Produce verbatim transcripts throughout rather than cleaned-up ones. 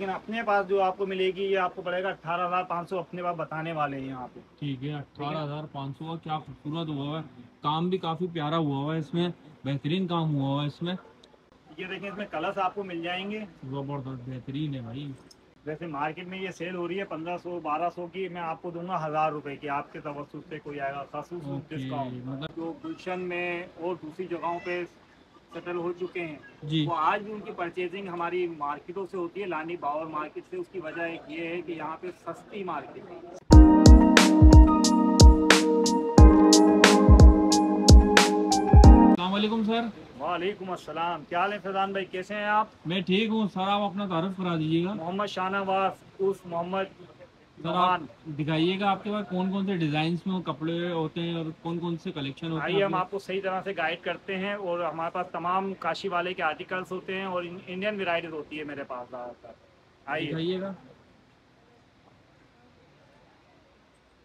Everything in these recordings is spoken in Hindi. लेकिन अपने पास जो आपको मिलेगी ये आपको पड़ेगा अठारह हजार पाँच सौ अपने पास बताने वाले हैं यहाँ पे। ठीक है, अठारह हजार पाँच सौ। क्या खूबसूरत हुआ हुआ है, काम भी काफी प्यारा हुआ हुआ है, इसमें बेहतरीन काम हुआ हुआ है। इसमें ये देखें, इसमें कलर्स आपको मिल जाएंगे, जबरदस्त बेहतरीन है भाई। वैसे मार्केट में ये सेल हो रही है पंद्रह सौ बारह सौ की, मैं आपको दूंगा हजार रुपए की, आपके तवस्सुत से कोई आएगा खासूस डिस्काउंट। मतलब जो गुलशन में और दूसरी जगहों पे सेटल हो चुके हैं जी, वो आज भी उनकी परचेजिंग हमारी मार्केटों से होती है, लानी बाबर मार्केट से। उसकी वजह एक ये है कि यहाँ पे सस्ती मार्केट है। वालेकुम सर। वालेकुम अस्सलाम। क्या हाल है फैजान भाई, कैसे हैं आप? मैं ठीक हूँ सर, आप अपना तारुफ करा दीजिएगा। मोहम्मद शाहनवाज उर्फ मोहम्मद नोमान। दिखाइएगा आपके पास कौन कौन से डिजाइन में कपड़े होते हैं और कौन कौन से कलेक्शन होते हैं। हम आपको सही तरह से गाइड करते हैं और हमारे पास तमाम काशी वाले के आर्टिकल्स होते हैं और इंडियन वेराइटीज होती है मेरे पास। आइए दिखाइएगा,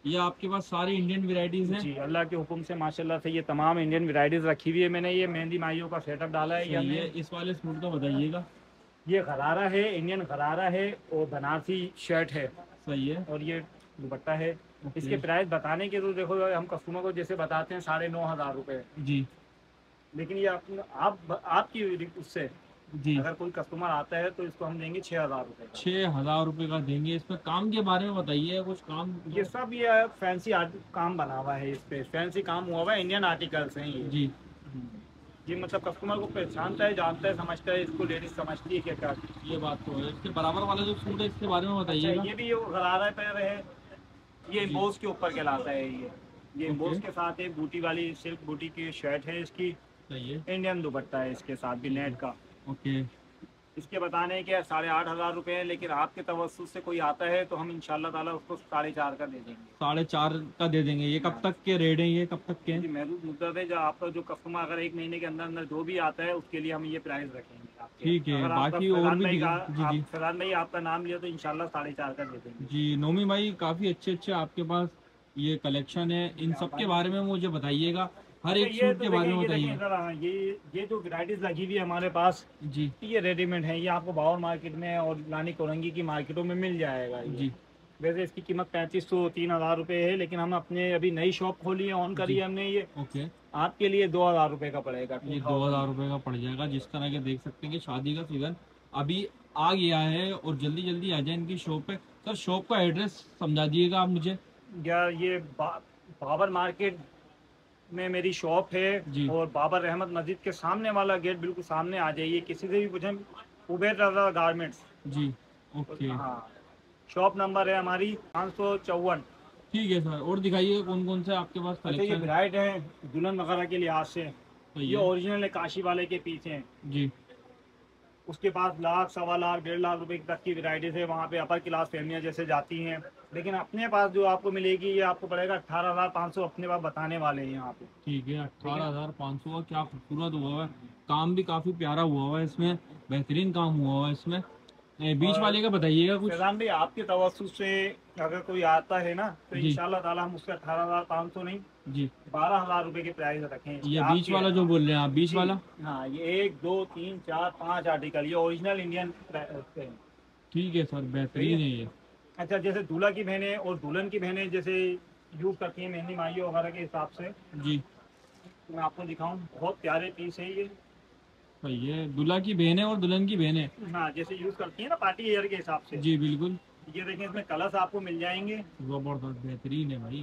ये आपके पास सारी इंडियन वेराइटीज हैं। जी, अल्लाह के हुक्म से माशाल्लाह से ये तमाम इंडियन वेराइटीज रखी हुई है। मैंने ये मेहंदी माइयों का सेटअप डाला है। ये, ये इस वाले सूट का बताइएगा। ये घरारा है, इंडियन घरारा है और बनारसी शर्ट है। सही है। और ये दुपट्टा है। इसके प्राइस बताने के तो देखो हम कस्टमर को जैसे बताते हैं साढ़े नौ हजार रुपए जी, लेकिन ये आप आपकी उससे जी अगर कोई कस्टमर आता है तो इसको हम देंगे छह हजार रुपए। छह हजार रुपए का देंगे। इसमें काम के बारे में बताइए कुछ। काम ये सब ये फैंसी काम बना हुआ है, इस पे फैंसी काम हुआ हुआ है, इंडियन आर्टिकल्स हैं ये जी। ये मतलब कस्टमर को पहचानता है, जानता है, समझता है, इसको लेडीज समझती है क्या। ये बात तो है। इसके बराबर वाला जो सूट है इसके बारे में बताइए। ये भी गरारा पे है, ये इम्बोस के ऊपर कहलाता है। ये ये इम्बोस के साथ है, बूटी वाली सिल्क बूटी की शर्ट है इसकी। इंडियन दुपट्टा है इसके साथ भी नेट का। Okay okay. इसके बताने के साढ़े आठ हजार रुपए है, लेकिन आपके तवस्सुत से कोई आता है तो हम इंशाल्लाह ताला उसको साढ़े चार का दे देंगे। साढ़े चार का दे देंगे। ये कब तक के रेट हैं? ये कब तक के महदूद मुद्दत है, जब आपका जो कस्टमर अगर एक महीने के अंदर अंदर जो भी आता है उसके लिए हम ये प्राइस रखेंगे। ठीक है। बाकी और भी फैजान भाई आपका नाम लिया तो इंशाल्लाह साढ़े चार का दे देंगे जी। नोमी भाई, काफी अच्छे अच्छे आपके पास ये कलेक्शन है, इन सब के बारे में मुझे बताइएगा, हर एक सूट तो के बारे में बताइए। ये ये जो वैराइटीज लगी हुई है हमारे पास जी, ये रेडीमेड है। ये आपको बाबर मार्केट में और लानी कोरंगी की मार्केटों में मिल जाएगा जी। वैसे इसकी कीमत पैंतीस सौ तीन हजार रुपए है, लेकिन हम अपने अभी नई शॉप खोली है, ऑन करी है हमने। ये ओके आपके लिए दो हजार रुपए का पड़ेगा। ये दो हजार रुपए का पड़ जाएगा। जिस तरह के देख सकते हैं कि शादी का सीजन अभी आ गया है और जल्दी जल्दी आ जाए इनकी शॉप पे। सर, शॉप का एड्रेस समझा दीजिएगा आप मुझे। यार, ये बाबर मार्केट में मेरी शॉप है और बाबर रहमत मस्जिद के सामने वाला गेट बिल्कुल सामने आ जाइए। किसी से भी पूछें, Uber Raja garments ji. Okay. हाँ, शॉप नंबर है हमारी पाँच सौ चौवन। ठीक है सर, और दिखाइए कौन कौन से आपके पास कलेक्शन। ये ब्राइड है दुल्हन वगैरह के लिहाज से। ये ओरिजिनल है, काशी वाले के पीछे है जी। उसके पास लाख सवा लाख डेढ़ लाख रुपए तक की वैरायटीज है। वहाँ पे अपर क्लास फैमिलियाँ जैसे जाती हैं, लेकिन अपने पास जो आपको मिलेगी ये आपको पड़ेगा अठारह हजार पाँच सौ अपने पास बताने वाले हैं यहाँ पे। ठीक है, अठारह हजार पाँच सौ। क्या खूबसूरत हुआ हुआ है, काम भी काफी प्यारा हुआ हुआ है, इसमें बेहतरीन काम हुआ हुआ है। इसमें बीच वाले का बताइएगा कुछ। फैजान भाई, आपके तवस्सुत से अगर कोई आता है ना तो इंशाल्लाह ताला हम उसका अठारह हजार पाँच सौ नहीं जी बारह हजार रूपए के प्राइस रखें। ये बीच वाला जो बोल रहे हैं आप, बीच वाला। हाँ, ये एक दो तीन चार पाँच आर्टिकल ये ओरिजिनल इंडियन। ठीक है सर, बेहतरीन है ये। अच्छा, जैसे दूल्हा की बहनें और दुल्हन की बहनें जैसे यूज करती है मेहंदी माही वगैरह के हिसाब से जी। मैं आपको दिखाऊँ, बहुत प्यारे पीस है ये। ये दूल्हा की बहनें और दुल्हन की बहनें हाँ जैसे यूज करती है ना पार्टी वेयर के हिसाब से जी, बिल्कुल। ये देखें, इसमें कलर्स आपको मिल जाएंगे, जबरदस्त बेहतरीन है भाई।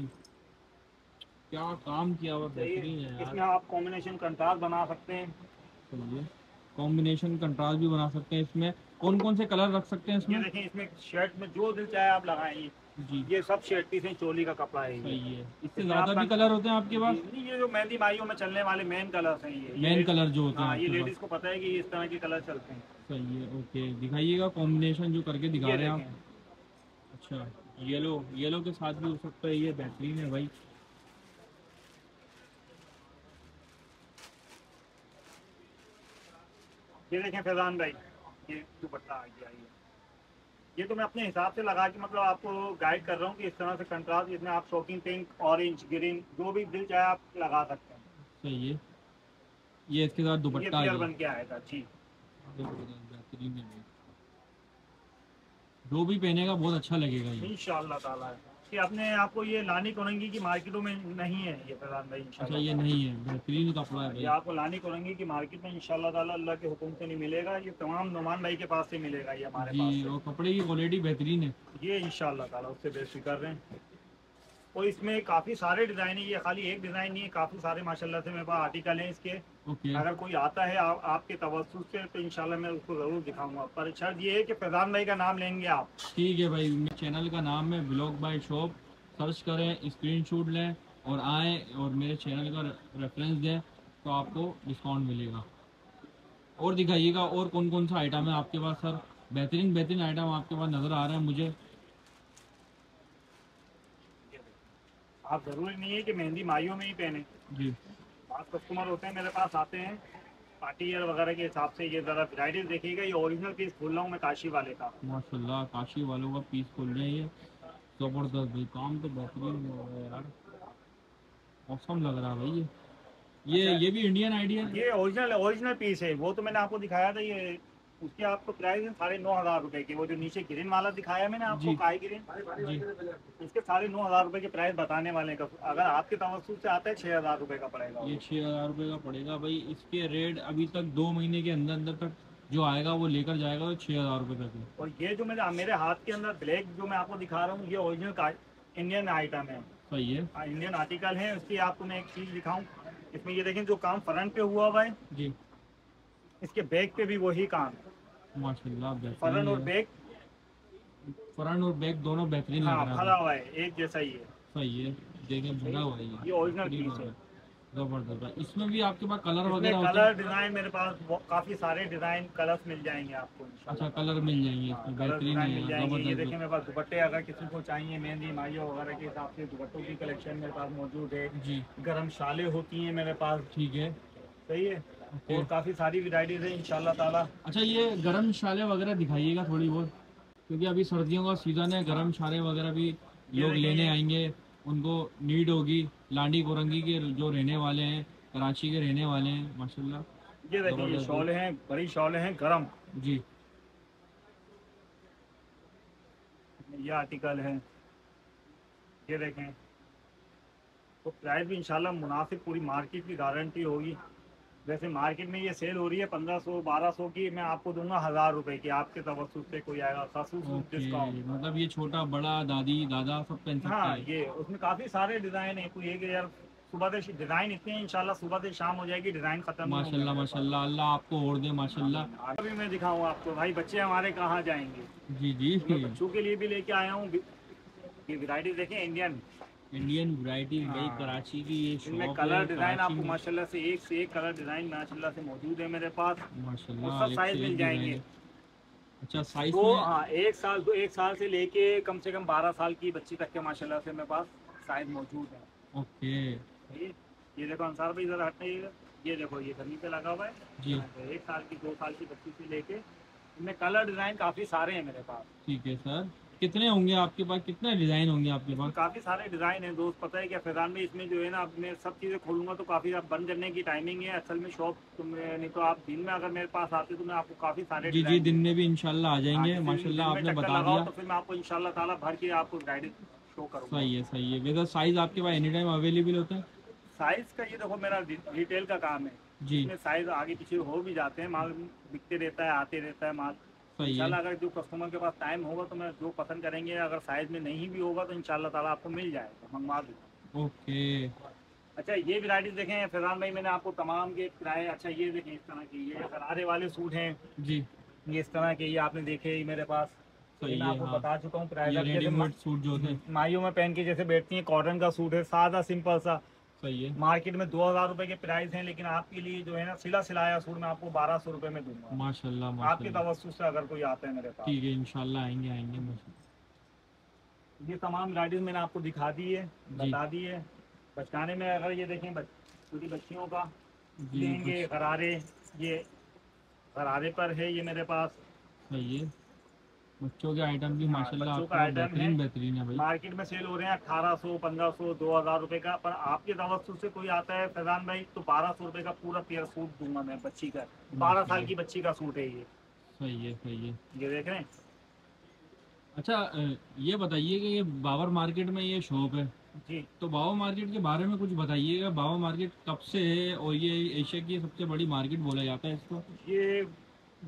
क्या काम किया हुआ, बेहतरीन है। इसमें आप कॉम्बिनेशन कंट्रास्ट बना सकते हैं, कॉम्बिनेशन कंट्रास्ट भी बना सकते हैं। इसमें कौन कौन से कलर रख सकते हैं? इसमें देखें, इसमें शर्ट में जो दिल चाहे आप लगाएंगे जी। ये सब शर्ट पीस है, चोली का कपड़ा है। सही है। इससे ज्यादा भी कलर होते हैं आपके पास? ये जो मेहंदी माहियों में चलने वाले मेन कलर्स हैं ये। मेन कलर जो होते हैं, ये लेडीज को पता है कि इस तरह के कलर चलते हैं। सही है। ओके, दिखाइएगा कॉम्बिनेशन जो करके दिखा रहे हैं आप। अच्छा, येलो येलो के साथ भी हो सकता है, ये बेहतरीन है भाई। ये देखें फैजान भाई, ये दुपट्टा आ गया। ये ये तो मैं अपने हिसाब से लगा के मतलब आपको गाइड कर रहा हूँ कि इस तरह से कंट्रास्ट। इसमें आप शॉकिंग पिंक, ऑरेंज, ग्रीन जो भी दिल चाहे आप लगा सकते हैं। सही है। ये इसके साथ दुपट्टा बन के आएगा जी। जो भी पहनेगा बहुत अच्छा लगेगा ये इंशाल्लाह ताला। कि आपने आपको ये लांडी कोरंगी की मार्केटों में नहीं है ये फैजान भाई, अच्छा ये नहीं है, बेहतरीन कपड़ा है भाई। ये आपको लांडी कोरंगी की मार्केट में इंशाल्लाह ताला अल्लाह के हुक्म से नहीं मिलेगा, ये तमाम नोमान भाई के पास से मिलेगा ये हमारे पास से। और कपड़े की क्वालिटी बेहतरीन है ये इंशाल्लाह ताला, उससे बेफिक्र रहें। और इसमें काफ़ी सारे डिज़ाइन है, ये खाली एक डिज़ाइन नहीं है, काफ़ी सारे माशाल्लाह से मेरे पास आर्टिकल हैं इसके। अगर कोई आता है आप, आपके तवस्सुस से तो इंशाल्लाह मैं उसको ज़रूर दिखाऊंगा, पर शर्त ये है कि फैजान भाई का नाम लेंगे आप। ठीक है भाई, मेरे चैनल का नाम है व्लॉग बाय शॉप, सर्च करें, स्क्रीनशॉट लें और आएँ और मेरे चैनल का रेफरेंस दें तो आपको डिस्काउंट मिलेगा। और दिखाइएगा और कौन कौन सा आइटम है आपके पास सर, बेहतरीन बेहतरीन आइटम आपके पास नज़र आ रहा है मुझे। आप ज़रूरी नहीं है कि मेहंदी माहियों में ही पहने जी, आप कस्टमर होते हैं मेरे पास आते हैं पार्टी ईयर वगैरह के हिसाब से। ये ज़रा वैराइटीज देखिएगा, ये ओरिजिनल पीस खोल रहा हूँ मैं काशी वाले का, माशाल्लाह काशी वालों का पीस खोल रहे हैं, ज़बरदस्त भाई काम तो बेहतरीन हो रहा है यार, मौसम लग रहा है भाई ये ये अच्छा। ये भी इंडियन आइडिया, ये ओरिजिनल ओरिजिनल पीस है, वो तो मैंने आपको दिखाया था, ये उसके आपको प्राइस है साढ़े नौ हज़ार रुपये की, वो जो नीचे ग्रीन वाला दिखाया मैंने आपको काई ग्रीन जी, इसके साढ़े नौ हज़ार रुपये के प्राइस बताने वाले का। अगर आपके तवस्सुस से आता है छः हज़ार रुपये का पड़ेगा, ये छः हज़ार रुपये का पड़ेगा भाई। इसके रेट अभी तक दो महीने के अंदर अंदर तक जो आएगा वो लेकर जाएगा छः हज़ार रुपये तक। और ये जो मेरे मेरे हाथ के अंदर ब्लैक जो मैं आपको दिखा रहा हूँ ये ओरिजिनल इंडियन आइटम है, सही है इंडियन आर्टिकल है। उसकी आपको मैं एक चीज़ दिखाऊँ, इसमें ये देखें जो काम फ्रंट पे हुआ हुआ है जी, इसके बैग पे भी वही काम माशाल्लाह, फ्रंट और बैग फ्रंट और बैग दोनों बेहतरीन लग रहा है, भरा हुआ है एक जैसा ही है, सही है देखिए भरा हुआ है ये ओरिजिनल पीस है जबरदस्त। इसमें भी आपके पास कलर वगैरह होते हैं, कलर डिजाइन मेरे पास काफी सारे डिजाइन कलर्स मिल जाएंगे आपको। अच्छा कलर मिल जाएंगे इसमें बेहतरीन है। ये देखिए मेरे पास दुपट्टे, अगर किसी को चाहिए मेहंदी माहिया वगैरह के हिसाब से दुपट्टों की कलेक्शन मेरे पास मौजूद है जी। गर्म शाले होती है मेरे पास, ठीक है सही है, और काफ़ी सारी वैरायटीज है इंशाल्लाह ताला। अच्छा ये गरम शाले वगैरह दिखाइएगा थोड़ी बहुत, क्योंकि अभी सर्दियों का सीज़न है, गरम शाले वगैरह भी लोग लेने आएंगे, उनको नीड होगी। लांडी कोरंगी के जो रहने वाले हैं, कराची के रहने वाले हैं माशाल्लाह। ये देखिए शॉल हैं, बड़ी शॉल हैं गरम जी, ये आर्टिकल है ये देखें। तो प्राइस भी इंशाल्लाह मुनासिब, पूरी मार्केट की गारंटी होगी। वैसे मार्केट में ये सेल हो रही है पंद्रह सौ बारह सौ की, मैं आपको दूंगा हज़ार रुपए की, आपके तवस्सुस से कोई आएगा खासूस डिस्काउंट। मतलब ये छोटा बड़ा दादी दादा सब पहन सकते हैं। हाँ ये उसमें काफ़ी सारे डिज़ाइन है, कोई एक यार सुबह से डिज़ाइन इतने हैं इंशाल्लाह, सुबह से शाम हो जाएगी डिज़ाइन खत्म माशाल्लाह माशाल्लाह, अल्लाह आपको और दे माशाल्लाह। अभी मैं दिखाऊँ आपको भाई, बच्चे हमारे कहाँ जाएंगे जी जी, बच्चों के लिए भी लेके आया हूँ। ये वैरायटी देखें इंडियन इंडियन वैरायटी भाई कराची की, ये इसमें कलर डिजाइन आपको माशाल्लाह से एक से एक कलर डिजाइन माशाल्लाह से मौजूद है मेरे पास माशाल्लाह, सब साइज मिल जाएंगे। अच्छा साइज तो हाँ एक साल तो एक साल से लेके कम से कम बारह साल की बच्ची तक के माशाल्लाह से मेरे पास साइज मौजूद है। ओके ये देखो अंसार भाई जरा हटाइएगा, ये देखो ये गर्मी पे लगा हुआ है, एक साल की दो साल की बच्ची से लेके इनमें कलर डिजाइन काफी सारे है मेरे पास। ठीक है सर, कितने होंगे आपके पास, कितने डिज़ाइन होंगे आपके पास? काफ़ी सारे डिज़ाइन हैं दोस्त, पता है क्या फैजान में इसमें जो है ना, अब मैं सब चीज़ें खोलूँगा तो काफ़ी आप बंद करने की टाइमिंग है असल में शॉप, तो नहीं तो आप दिन में अगर मेरे पास आते तो मैं आपको काफ़ी सारे जी जी दिन में भी इंशाल्लाह आ जाएंगे माशाल्लाह, आपने बता दिया तो फिर मैं आपको इंशाल्लाह ताला भर के आपको गाइड शो करूँगा। सही है सही है, वैसे साइज़ आपके पास एनी टाइम अवेलेबल होता है? साइज़ का ये देखो मेरा रिटेल का काम है जी, इसमें साइज़ आगे पीछे हो भी जाते हैं, माल बिकते रहता है आते रहता है माल। इंशाल्लाह अगर जो कस्टमर के पास टाइम होगा तो मैं जो पसंद करेंगे, अगर साइज में नहीं भी होगा तो इंशाल्लाह ताला आपको मिल जाएगा, मंगवा दूँगा। ओके अच्छा ये वैरायटीज देखें फैजान भाई, मैंने आपको तमाम के किराए। अच्छा ये देखें इस तरह के ये गरारे वाले सूट हैं जी, ये इस तरह के ये आपने देखे ही मेरे पास, तो मैं आपको हाँ। बता चुका हूँ प्राइस। माइयों में पहन के जैसे बैठती है, कॉटन का सूट है सादा सिंपल सा, सही है मार्केट में दो हज़ार रुपये के प्राइस हैं, लेकिन आपके लिए जो है ना सिला सिलाया सूट मैं आपको बारह सौ रुपये में दूंगा माशाल्लाह। आपके तवस्सुस से अगर कोई आता है मेरे पास ठीक है इंशाल्लाह आएंगे आएंगे माशाल्लाह। ये तमाम वैराइटीज मैंने आपको दिखा दी है बता दी है। बचकाने में अगर ये देखें छोटी बच्चियों का लेंगे गरारे, ये गरारे पर है ये मेरे पास, सही है बच्चों के आइटम भी माशाल्लाह बेहतरीन बेहतरीन है भाई। मार्केट में सेल हो रहे हैं अठारह सौ पंद्रह सौ दो हज़ार रुपए का, पर आपके तवस्सुस से कोई आता है फैजान भाई तो बारह सौ रुपए का पूरा पेयर सूट दूंगा मैं, बच्ची का बारह साल की बच्ची का सूट है ये, सही है सही है ये देख रहे हैं। अच्छा ये बताइए कि ये बाबर मार्केट में ये शॉप है जी, तो बाबर मार्केट के बारे में कुछ बताइएगा। बाबर मार्केट कब से है और ये एशिया की सबसे बड़ी मार्केट बोला जाता है इसको। ये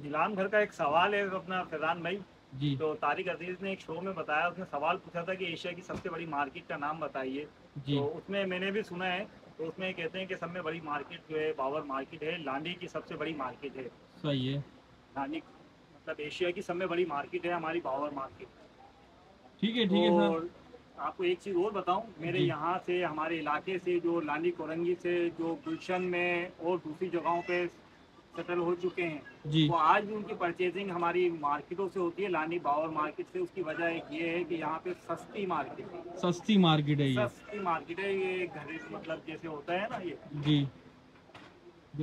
नीलाम घर का एक सवाल है अपना फैजान भाई जी, तो तारिक अजीज ने एक शो में बताया, उसने सवाल पूछा था कि एशिया की सबसे बड़ी मार्केट का नाम बताइए, तो उसमें मैंने भी सुना है, तो उसमें कहते हैं कि सब में बड़ी मार्केट जो है बाबर मार्केट है, लांडी की सबसे बड़ी मार्केट है। सही है, लांडी मतलब एशिया की सब में बड़ी मार्केट है हमारी बाबर मार्केट। ठीक है ठीक है। और आपको एक चीज़ और बताऊं, मेरे यहाँ से हमारे इलाके से जो लांडी कोरंगी से जो गुलशन में और दूसरी जगहों पे सेटल हो चुके हैं जी, वो आज भी उनकी परचेजिंग हमारी मार्केटों से होती है, लांडी बावर मार्केट से। उसकी वजह एक ये है कि यहाँ पे सस्ती मार्केट है, सस्ती मार्केट है, सस्ती मार्केट है। ये घरेलू मतलब जैसे होता है ना ये जी,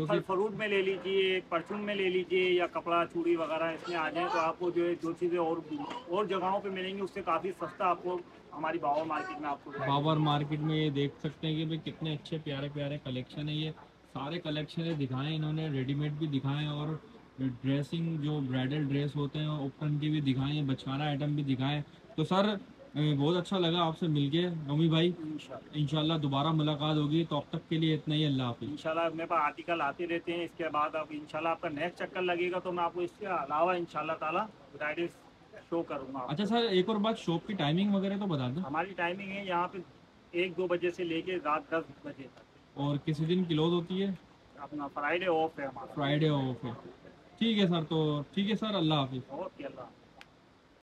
फल फ्रूट में ले लीजिए, परचून में ले लीजिए, या कपड़ा चूड़ी वगैरह इसमें आ जाए, तो आपको जो है जो चीज़ें और और जगहों पे मिलेंगी उससे काफ़ी सस्ता आपको हमारी बाबर मार्केट में आपको। बाबर मार्केट में ये देख सकते हैं कि भाई कितने अच्छे प्यारे प्यारे कलेक्शन है। ये सारे कलेक्शन दिखाएं इन्होंने, रेडीमेड भी दिखाएं और ड्रेसिंग जो ब्राइडल ड्रेस होते हैं ओपन की भी दिखाएँ, बचकाना आइटम भी दिखाएँ। तो सर बहुत अच्छा लगा आपसे मिलके रमी भाई, इंशाल्लाह दोबारा मुलाकात होगी। तो अब तक के लिए इतना ही, अल्लाह हाफिज़। इंशाल्लाह मेरे पास आर्टिकल आते रहते हैं, इसके बाद आप इंशाल्लाह आपका नेक्स्ट चक्कर लगेगा तो मैं आपको इसके अलावा इंशाल्लाह ताला गाइडेंस शो करूँगा। अच्छा सर एक और बात, शॉप की टाइमिंग वगैरह तो बता दें। हमारी टाइमिंग है यहाँ पे एक दो बजे से लेके रात दस बजे तक, और किसी दिन क्लोज होती है, अपना फ्राइडे ऑफ है हमारा, फ्राइडे ऑफ है। ठीक है सर, तो ठीक है सर, अल्लाह हाफिज़। ओके अल्लाह।